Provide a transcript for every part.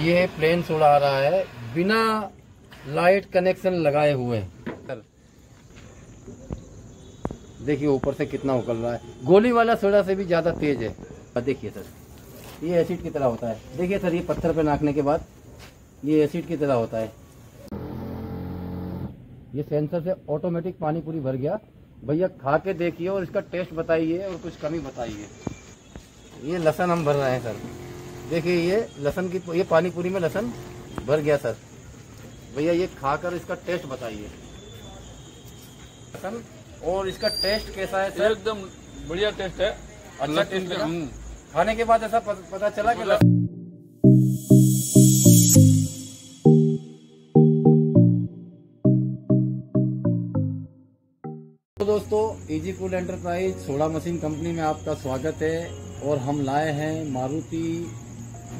ये plain soda आ रहा है बिना लाइट कनेक्शन लगाए हुए। देखिए ऊपर से कितना उकल रहा है, गोली वाला सोडा से भी ज़्यादा तेज है। पर देखिए सर, ये एसिड की तरह होता है। देखिए सर, ये पत्थर पे नाकने के बाद ये एसिड की तरह होता है। ये सेंसर से ऑटोमेटिक पानी पूरी भर गया। भैया खा के देखिए और इसका टेस्ट बताइए और कुछ कमी बताइए। ये लहसुन हम भर रहे हैं सर, देखिए ये लहसुन की, ये पानी पूरी में लहसुन भर गया सर। भैया ये खाकर इसका टेस्ट बताइए, लहसुन और इसका टेस्ट कैसा है सर? एकदम बढ़िया टेस्ट है। अच्छा टेस्ट है। खाने के बाद ऐसा पता चला कि तो दोस्तों, easy cool enterprise soda machine company में आपका स्वागत है। और हम लाए हैं मारुति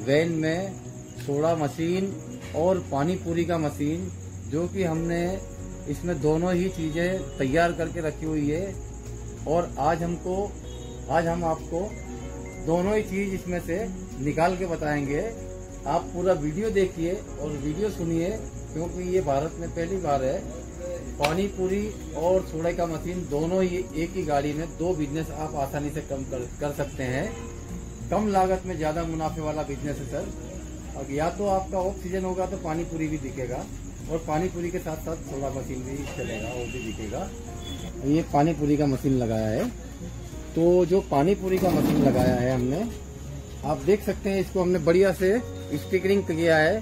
वैन में सोडा मशीन और पानी पूरी का मशीन, जो कि हमने इसमें दोनों ही चीज़ें तैयार करके रखी हुई है। और आज हम आपको दोनों ही चीज़ इसमें से निकाल के बताएंगे। आप पूरा वीडियो देखिए और वीडियो सुनिए, क्योंकि ये भारत में पहली बार है। पानी पूरी और सोडे का मशीन दोनों ही एक ही गाड़ी में, दो बिजनेस आप आसानी से कर सकते हैं। कम लागत में ज़्यादा मुनाफे वाला बिजनेस है सर। अब या तो आपका ऑफ सीजन होगा तो पानी पूरी भी दिखेगा, और पानी पूरी के साथ साथ सोडा मशीन भी चलेगा और भी दिखेगा। ये पानी पूरी का मशीन लगाया है। तो जो पानी पूरी का मशीन लगाया है हमने, आप देख सकते हैं, इसको हमने बढ़िया से स्टिकरिंग किया है।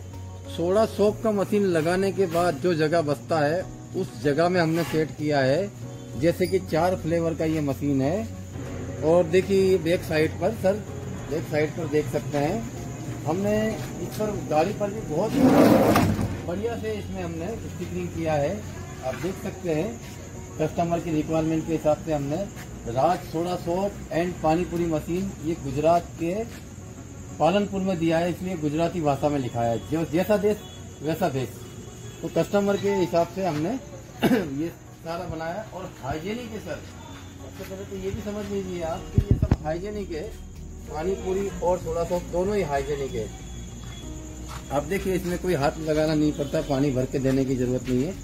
सोडा शॉप का मशीन लगाने के बाद जो जगह बचता है उस जगह में हमने सेट किया है। जैसे कि 4 फ्लेवर का ये मशीन है। और देखिए बैक साइड पर सर, बैक साइड पर देख सकते हैं, हमने इस पर गाड़ी पर भी बहुत बढ़िया से इसमें हमने स्टिकरिंग किया है। आप देख सकते हैं, कस्टमर की रिक्वायरमेंट के हिसाब से हमने Raj soda shop and panipuri machine, ये गुजरात के पालनपुर में दिया है, इसलिए गुजराती भाषा में लिखा है, जो जैसा देश वैसा देश। तो कस्टमर के हिसाब से हमने ये सारा बनाया। और हाइजेनिक है सर, सबसे पहले तो ये भी समझ लीजिए आप कि ये सब हाइजेनिक है। पानीपुरी और सोडा शॉप दोनों ही हाइजेनिक है। आप देखिए, इसमें कोई हाथ लगाना नहीं पड़ता, पानी भर के देने की जरूरत नहीं है।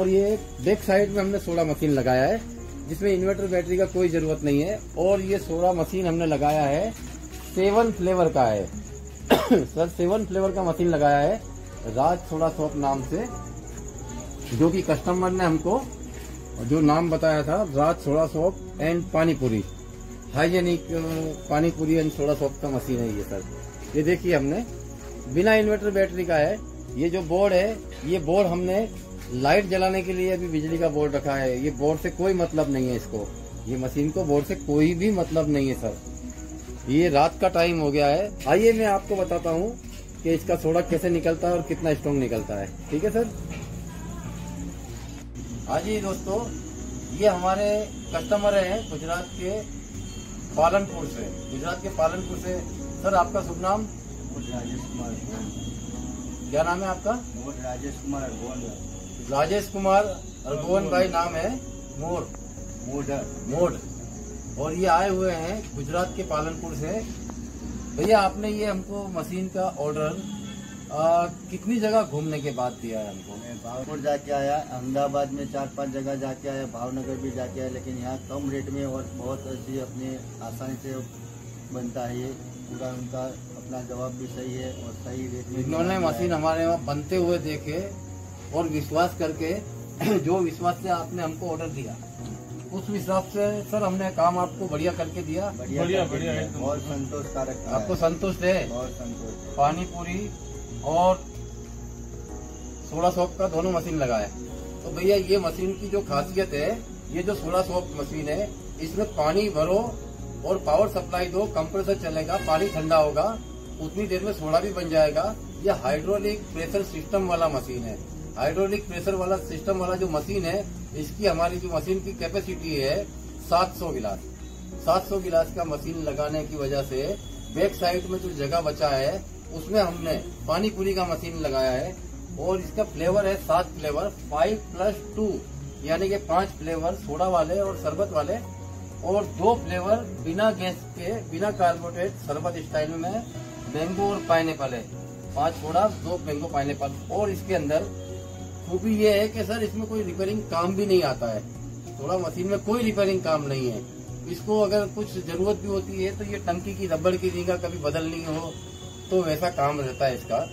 और ये बैक साइड में हमने सोडा मशीन लगाया है, जिसमें इन्वर्टर बैटरी का कोई जरूरत नहीं है। और ये सोडा मशीन हमने लगाया है 7 फ्लेवर का है सर। 7 फ्लेवर का मशीन लगाया है राज सोडा शॉप नाम से, जो कि कस्टमर ने हमको जो नाम बताया था, Raj soda shop and panipuri, hygienic panipuri and soda shop का मशीन है ये सर। ये देखिए, हमने बिना इन्वर्टर बैटरी का है। ये जो बोर्ड है, ये बोर्ड हमने लाइट जलाने के लिए अभी बिजली का बोर्ड रखा है। ये बोर्ड से कोई मतलब नहीं है इसको, ये मशीन को बोर्ड से कोई भी मतलब नहीं है सर। ये रात का टाइम हो गया है। आइए मैं आपको बताता हूँ कि इसका सोडा कैसे निकलता है और कितना स्ट्रॉन्ग निकलता है। ठीक है सर। हाँ जी दोस्तों, ये हमारे कस्टमर हैं गुजरात के पालनपुर से। गुजरात के पालनपुर से सर, आपका शुभ नाम? राजेश कुमार। क्या नाम है आपका? राजेश कुमार अरगोन। राजेश कुमार अरगोन भाई नाम है। मोड़। और ये आए हुए हैं गुजरात के पालनपुर से। भैया, आपने ये हमको मशीन का ऑर्डर कितनी जगह घूमने के बाद दिया है हमको? मैं भावपुर जाके आया, अहमदाबाद में 4-5 जगह जाके आया, भावनगर भी जाके आया, लेकिन यहाँ कम रेट में और बहुत अच्छी अपने आसानी से बनता है। ये पूरा उनका अपना जवाब भी सही है और सही रेट में। इन्होंने मशीन हमारे यहाँ बनते हुए देखे और विश्वास करके, जो विश्वास से आपने हमको ऑर्डर दिया, उस हिसाब से सर हमने काम आपको बढ़िया करके दिया। बढ़िया और संतोषकारक। आपको संतुष्ट है? बहुत संतुष्ट। पानी पूरी और सोडा शॉप का दोनों मशीन लगाए। तो भैया, ये मशीन की जो खासियत है, ये जो सोडा शॉप मशीन है, इसमें पानी भरो और पावर सप्लाई दो, कंप्रेसर चलेगा, पानी ठंडा होगा, उतनी देर में सोडा भी बन जाएगा। यह हाइड्रोलिक प्रेशर सिस्टम वाला मशीन है। हाइड्रोलिक प्रेशर वाला सिस्टम वाला जो मशीन है, इसकी हमारी जो मशीन की कैपेसिटी है 700 गिलास। 700 गिलास का मशीन लगाने की वजह से बैक साइड में जो जगह बचा है, उसमें हमने पानी पूरी का मशीन लगाया है। और इसका फ्लेवर है 7 फ्लेवर, 5+2 यानी कि 5 फ्लेवर सोडा वाले और शरबत वाले, और 2 फ्लेवर बिना गैस के, बिना कार्बोरेट शरबत स्टाइल में मैंगो और पाइनएप्पल है। 5 सोडा 2 मैंगो पाइनएप्पल। और इसके अंदर खूबी ये है कि सर इसमें कोई रिपेयरिंग काम भी नहीं आता है, सोडा मशीन में कोई रिपेयरिंग काम नहीं है। इसको अगर कुछ जरूरत भी होती है तो ये टंकी की रबड़ की जगह कभी बदलनी हो तो वैसा काम रहता है इसका।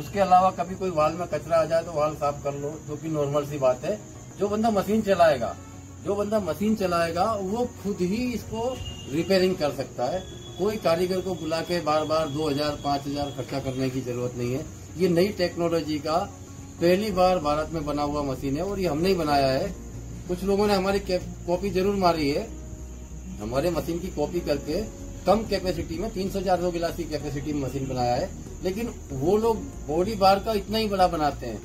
उसके अलावा कभी कोई वाल में कचरा आ जाए तो वाल साफ कर लो, जो कि नॉर्मल सी बात है। जो बंदा मशीन चलाएगा वो खुद ही इसको रिपेयरिंग कर सकता है। कोई कारीगर को बुला के बार बार 2000-5000 खर्चा करने की जरूरत नहीं है। ये नई टेक्नोलॉजी का पहली बार भारत में बना हुआ मशीन है और ये हमने ही बनाया है। कुछ लोगों ने हमारी कॉपी जरूर मारी है, हमारे मशीन की कॉपी करके कम कैपेसिटी में 300-400 गिलास की कैपेसिटी में मशीन बनाया है, लेकिन वो लोग बॉडी बार का इतना ही बड़ा बनाते हैं,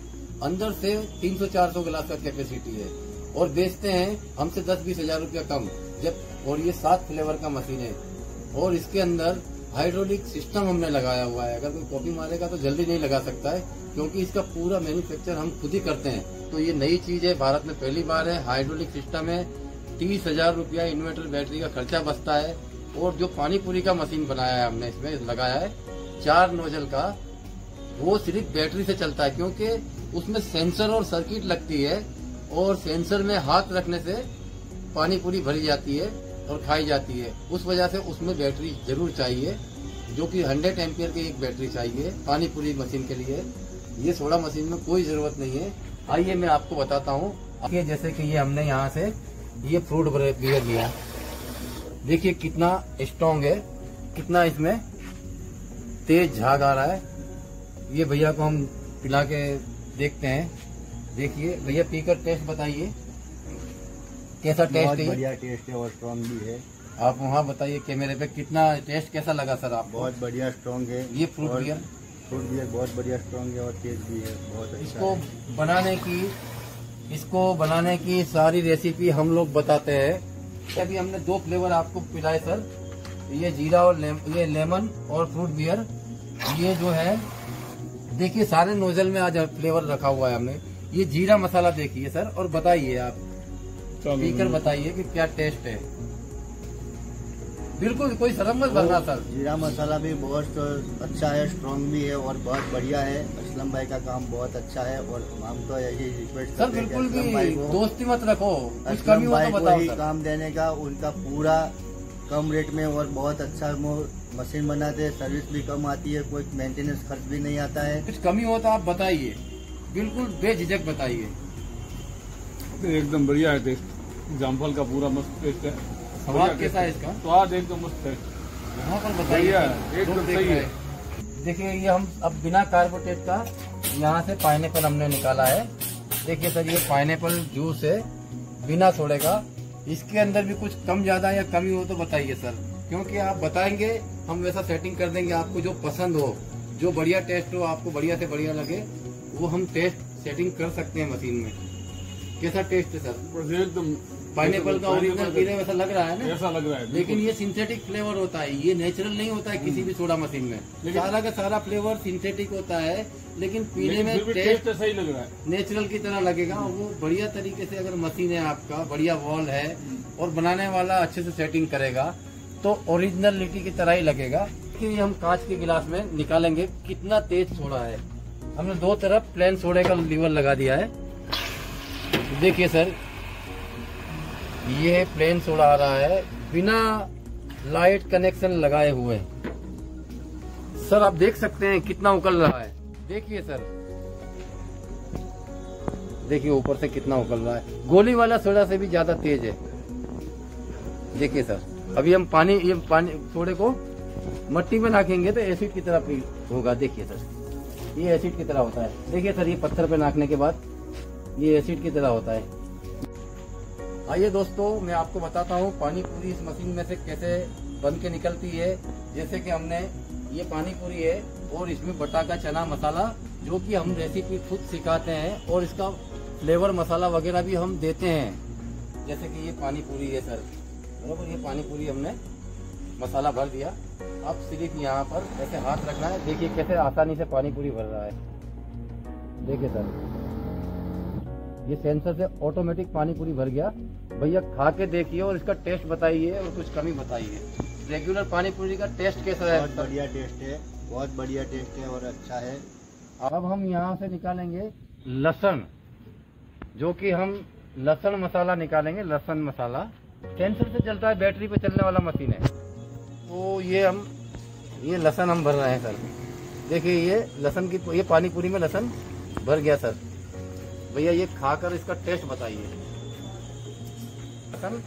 अंदर से 300-400 गिलास का कैपेसिटी है और बेचते हैं हमसे 10-20 हजार रूपया कम। जब और ये 7 फ्लेवर का मशीन है और इसके अंदर हाइड्रोलिक सिस्टम हमने लगाया हुआ है। अगर कोई कॉपी मारेगा तो जल्दी नहीं लगा सकता है, क्योंकि इसका पूरा मैन्युफैक्चर हम खुद ही करते हैं। तो ये नई चीज है, भारत में पहली बार है, हाइड्रोलिक सिस्टम है। 30,000 रूपया इन्वर्टर बैटरी का खर्चा बचता है। और जो पानी पूरी का मशीन बनाया है हमने, इसमें लगाया है 4 नोजल का, वो सिर्फ बैटरी से चलता है, क्योंकि उसमें सेंसर और सर्किट लगती है और सेंसर में हाथ रखने से पानी पूरी भरी जाती है और खाई जाती है। उस वजह से उसमें बैटरी जरूर चाहिए, जो कि 100 एम्पियर की एक बैटरी चाहिए पानी पूरी मशीन के लिए। ये सोडा मशीन में कोई जरूरत नहीं है। आइए मैं आपको बताता हूँ। जैसे कि ये हमने यहाँ से ये फ्रूट बियर लिया, देखिए कितना स्ट्रांग है, कितना इसमें तेज झाग आ रहा है। ये भैया को हम पिला के देखते हैं। देखिए भैया, पीकर टेस्ट बताइए कैसा टेस्ट है। बहुत बढ़िया टेस्ट है और स्ट्रांग भी है। आप वहाँ बताइए कैमरे पे, कितना टेस्ट कैसा लगा सर आप? बहुत बढ़िया स्ट्रांग है ये फ्रूट बियर बहुत बढ़िया स्ट्रांग है और टेस्ट भी है बहुत अच्छा। इसको बनाने की सारी रेसिपी हम लोग बताते हैं। अभी हमने 2 फ्लेवर आपको पिलाए सर, ये जीरा और ये लेमन और फ्रूट बियर। ये जो है देखिए सारे नोजल में आज फ्लेवर रखा हुआ है हमने। ये जीरा मसाला देखिए सर, और बताइए आप पीकर बताइए कि क्या टेस्ट है। बिल्कुल कोई शर्म मत करना सर। जीरा मसाला भी बहुत अच्छा है, स्ट्रॉन्ग भी है और बहुत बढ़िया है। असलम भाई का काम बहुत अच्छा है और हम तो यही रिक्वेस्ट सर, बिल्कुल भी दोस्ती मत रखो, असलम भाई को ही काम देने का। उनका पूरा कम रेट में और बहुत अच्छा मशीन बनाते हैं, सर्विस भी कम आती है, कोई मेंटेनेंस खर्च भी नहीं आता है। कुछ कमी हो तो आप बताइए, बिल्कुल बेझिझक बताइए। एकदम बढ़िया है टेस्ट, जामफल का पूरा मस्त टेस्ट है। स्वाद कैसा है इसका? स्वाद एकदम मस्त है, यहाँ पर बताइए एकदम सही है। देखिए ये हम अब बिना कार्बोटेट का यहाँ से पाइनएप्पल हमने निकाला है। देखिए सर ये पाइनएप्पल जूस है बिना सोडे का। इसके अंदर भी कुछ कम ज्यादा या कमी हो तो बताइए सर, क्योंकि आप बताएंगे हम वैसा सेटिंग कर देंगे। आपको जो पसंद हो, जो बढ़िया टेस्ट हो, आपको बढ़िया से बढ़िया लगे, वो हम टेस्ट सेटिंग कर सकते हैं मशीन में। कैसा टेस्ट है सर? एकदम पाइनएप्पल का ओरिजिनल पीने में ऐसा लग रहा है ना, ऐसा लग रहा है, लेकिन ये सिंथेटिक फ्लेवर होता है, ये नेचुरल नहीं होता है किसी भी सोडा मशीन में। सारा का सारा फ्लेवर सिंथेटिक होता है, लेकिन पीने में टेस्ट सही लग रहा है, नेचुरल की तरह लगेगा। वो बढ़िया तरीके से अगर मशीन है आपका, बढ़िया वॉल है और बनाने वाला अच्छे से सेटिंग करेगा तो ओरिजिनलिटी की तरह ही लगेगा। कि हम कांच के गिलास में निकालेंगे, कितना तेज सोडा है। हमने 2 तरफ प्लेन सोडे का लीवर लगा दिया है। देखिए सर ये प्लेन सोडा आ रहा है बिना लाइट कनेक्शन लगाए हुए। सर आप देख सकते हैं कितना उकल रहा है। देखिए सर, देखिए ऊपर से कितना उकल रहा है, गोली वाला सोडा से भी ज्यादा तेज है। देखिए सर अभी हम ये पानी सोडे को मट्टी में नाखेंगे तो एसिड की तरह होगा। देखिए सर ये एसिड की तरह होता है। देखिए सर ये पत्थर पे नाखने के बाद ये एसिड की तरह होता है। आइए दोस्तों मैं आपको बताता हूँ पानी पूरी इस मशीन में से कैसे बन के निकलती है। जैसे कि हमने ये पानी पूरी है और इसमें बटा का चना मसाला, जो कि हम रेसिपी खुद सिखाते हैं, और इसका फ्लेवर मसाला वगैरह भी हम देते हैं। जैसे कि ये पानी पूरी है सर, बराबर, ये पानी पूरी हमने मसाला भर दिया। अब सिर्फ यहाँ पर ऐसे हाथ रखना है। देखिए कैसे आसानी से पानी पूरी भर रहा है। देखिए सर ये सेंसर से ऑटोमेटिक पानी पूरी भर गया। भैया खा के देखिए और इसका टेस्ट बताइए और कुछ कमी बताइए। रेगुलर पानी पूरी का टेस्ट कैसा है? बढ़िया टेस्ट है बहुत बढ़िया टेस्ट है और अच्छा है। अब हम यहाँ से निकालेंगे लहसुन, जो कि हम लहसुन मसाला निकालेंगे। लहसुन मसाला टेंशन से चलता है, बैटरी पे चलने वाला मशीन है। तो ये लहसुन हम भर रहे हैं सर। देखिए ये लहसुन की, ये पानी पूरी में लहसुन भर गया सर। भैया ये खाकर इसका टेस्ट बताइए लहसुन,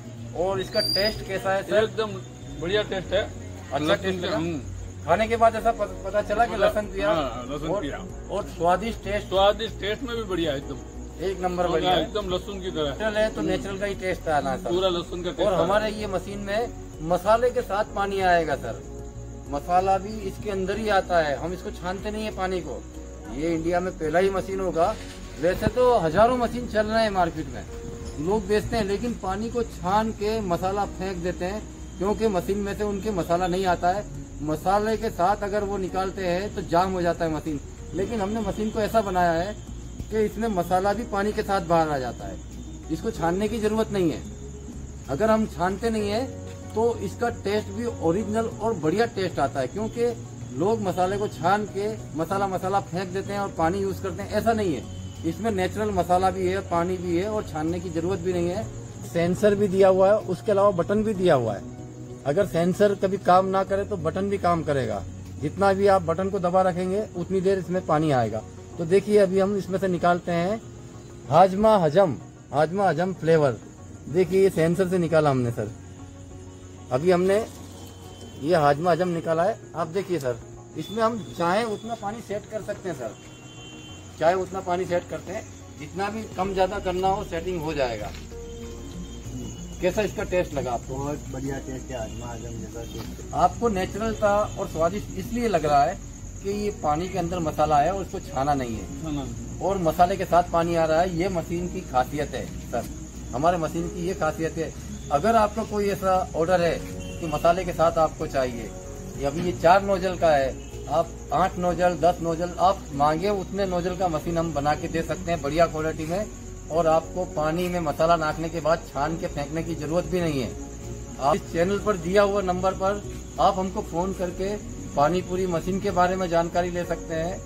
और इसका टेस्ट कैसा है सर? एकदम बढ़िया टेस्ट है, अच्छा टेस्ट है। खाने के बाद ऐसा पता चला कि लहसुन पिया और स्वादिष्ट टेस्ट, स्वादिष्ट टेस्ट में भी बढ़िया, एकदम एक नंबर बढ़िया, एकदम लहसुन की तरह नेचुरल है। तो नेचुरल का ही टेस्ट आना है पूरा लहसुन का। और हमारे ये मशीन में मसाले के साथ पानी आएगा सर, मसाला भी इसके अंदर ही आता है, हम इसको छानते नहीं है पानी को। ये इंडिया में पहला ही मशीन होगा। वैसे तो हजारों मशीन चल रहे हैं मार्केट में, लोग बेचते हैं, लेकिन पानी को छान के मसाला फेंक देते हैं, क्योंकि मशीन में से उनके मसाला नहीं आता है। मसाले के साथ अगर वो निकालते हैं तो जाम हो जाता है मशीन, लेकिन हमने मशीन को ऐसा बनाया है कि इसमें मसाला भी पानी के साथ बाहर आ जाता है, इसको छानने की जरूरत नहीं है। अगर हम छानते नहीं है तो इसका टेस्ट भी ओरिजिनल और बढ़िया टेस्ट आता है, क्योंकि लोग मसाले को छान के मसाला फेंक देते हैं और पानी यूज करते हैं, ऐसा नहीं है। इसमें नेचुरल मसाला भी है, पानी भी है, और छानने की जरूरत भी नहीं है। सेंसर भी दिया हुआ है, उसके अलावा बटन भी दिया हुआ है। अगर सेंसर कभी काम ना करे तो बटन भी काम करेगा, जितना भी आप बटन को दबा रखेंगे उतनी देर इसमें पानी आएगा। तो देखिए अभी हम इसमें से निकालते हैं हाजमा हजम फ्लेवर। देखिए ये सेंसर से निकाला हमने सर, अभी हमने ये हाजमा हजम निकाला है। आप देखिए सर, इसमें हम चाहे उतना पानी सेट कर सकते हैं सर, चाहे उतना पानी सेट करते हैं, जितना भी कम ज्यादा करना हो सेटिंग हो जाएगा। कैसा इसका टेस्ट लगा आपको? बहुत बढ़िया टेस्ट है, हाजमा हजम जैसा टेस्ट। आपको नेचुरल था और स्वादिष्ट इसलिए लग रहा है कि ये पानी के अंदर मसाला है और उसको छाना नहीं है, और मसाले के साथ पानी आ रहा है। ये मशीन की खासियत है सर, हमारे मशीन की ये खासियत है। अगर आपको कोई ऐसा ऑर्डर है कि मसाले के साथ आपको चाहिए, या अभी ये 4 नोजल का है, आप 8 नोजल 10 नोजल आप मांगे, उतने नोजल का मशीन हम बना के दे सकते हैं बढ़िया क्वालिटी में। और आपको पानी में मसाला नाखने के बाद छान के फेंकने की जरूरत भी नहीं है। आप इस चैनल पर दिया हुआ नंबर पर आप हमको फोन करके पानी पूरी मशीन के बारे में जानकारी ले सकते हैं,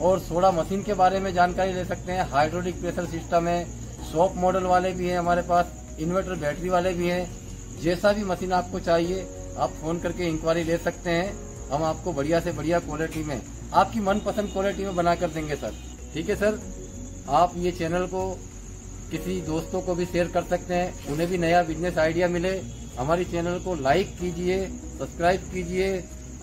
और सोडा मशीन के बारे में जानकारी ले सकते हैं। हाइड्रोलिक प्रेशर सिस्टम है, शॉप मॉडल वाले भी हैं हमारे पास, इन्वर्टर बैटरी वाले भी हैं। जैसा भी मशीन आपको चाहिए आप फोन करके इंक्वायरी ले सकते हैं, हम आपको बढ़िया से बढ़िया क्वालिटी में, आपकी मनपसंद क्वालिटी में बना कर देंगे सर। ठीक है सर, आप ये चैनल को किसी दोस्तों को भी शेयर कर सकते हैं, उन्हें भी नया बिजनेस आइडिया मिले। हमारी चैनल को लाइक कीजिए, सब्सक्राइब कीजिए,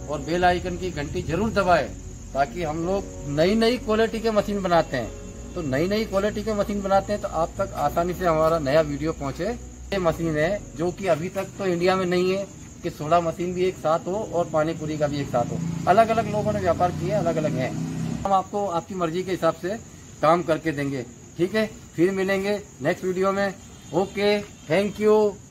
और बेल आइकन की घंटी जरूर दबाएं, ताकि हम लोग नई क्वालिटी के मशीन बनाते हैं। तो नई क्वालिटी के मशीन बनाते हैं तो आप तक आसानी से हमारा नया वीडियो पहुंचे। ये मशीन है जो कि अभी तक तो इंडिया में नहीं है कि सोडा मशीन भी एक साथ हो और पानी पूरी का भी एक साथ हो। अलग अलग लोगों ने व्यापार किया, अलग अलग है। हम आपको आपकी मर्जी के हिसाब से काम करके देंगे। ठीक है, फिर मिलेंगे नेक्स्ट वीडियो में। Okay, thank you.